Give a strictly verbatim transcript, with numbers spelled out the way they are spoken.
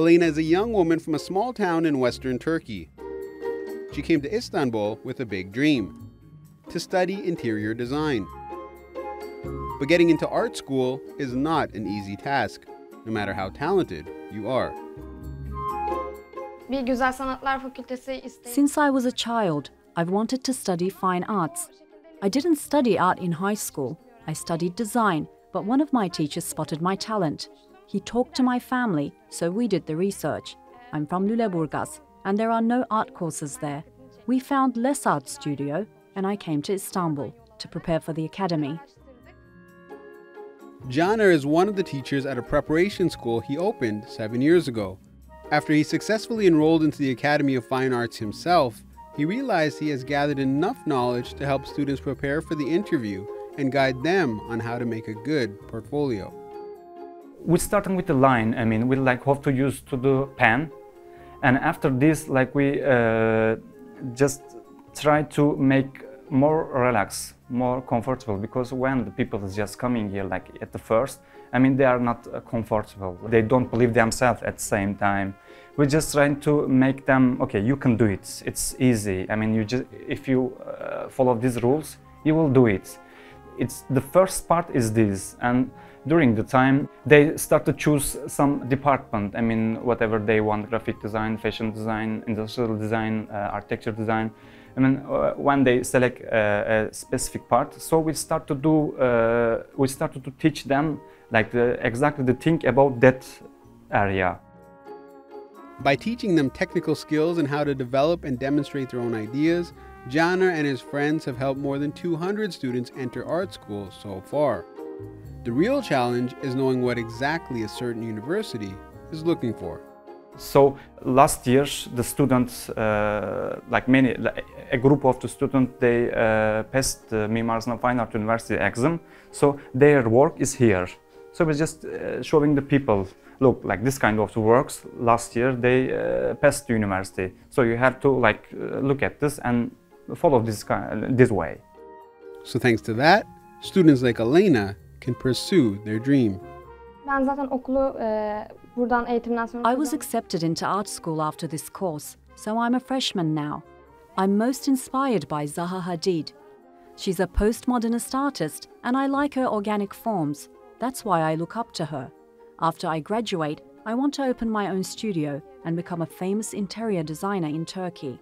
Aleyna is a young woman from a small town in western Turkey. She came to Istanbul with a big dream, to study interior design. But getting into art school is not an easy task, no matter how talented you are. Since I was a child, I've wanted to study fine arts. I didn't study art in high school. I studied design, but one of my teachers spotted my talent. He talked to my family, so we did the research. I'm from Lüleburgaz, and there are no art courses there. We found Lessart Studio, and I came to Istanbul to prepare for the academy. Caner is one of the teachers at a preparation school he opened seven years ago. After he successfully enrolled into the Academy of Fine Arts himself, he realized he has gathered enough knowledge to help students prepare for the interview and guide them on how to make a good portfolio. We're starting with the line. I mean, we like have to use to the pen, and after this, like we uh, just try to make more relaxed, more comfortable. Because when the people is just coming here, like at the first, I mean, they are not uh, comfortable. They don't believe themselves at the same time. We're just trying to make them, okay, you can do it. It's easy. I mean, you just if you uh, follow these rules, you will do it. It's the first part is this, and during the time they start to choose some department. I mean, whatever they want: graphic design, fashion design, industrial design, uh, architecture design. I mean, uh, when they select uh, a specific part, so we start to do, uh, we started to teach them like the, exactly the thing about that area. By teaching them technical skills and how to develop and demonstrate their own ideas, Caner and his friends have helped more than two hundred students enter art school so far. The real challenge is knowing what exactly a certain university is looking for. So last year, the students, uh, like many, a group of the students, they uh, passed the Mimar Sinan Fine Art University exam. So their work is here. So we're just uh, showing the people, look, like this kind of works. Last year, they uh, passed the university. So you have to like uh, look at this and follow this kind, this way. So thanks to that, students like Aleyna can pursue their dream. I was accepted into art school after this course, so I'm a freshman now. I'm most inspired by Zaha Hadid. She's a postmodernist artist, and I like her organic forms. That's why I look up to her. After I graduate, I want to open my own studio and become a famous interior designer in Turkey.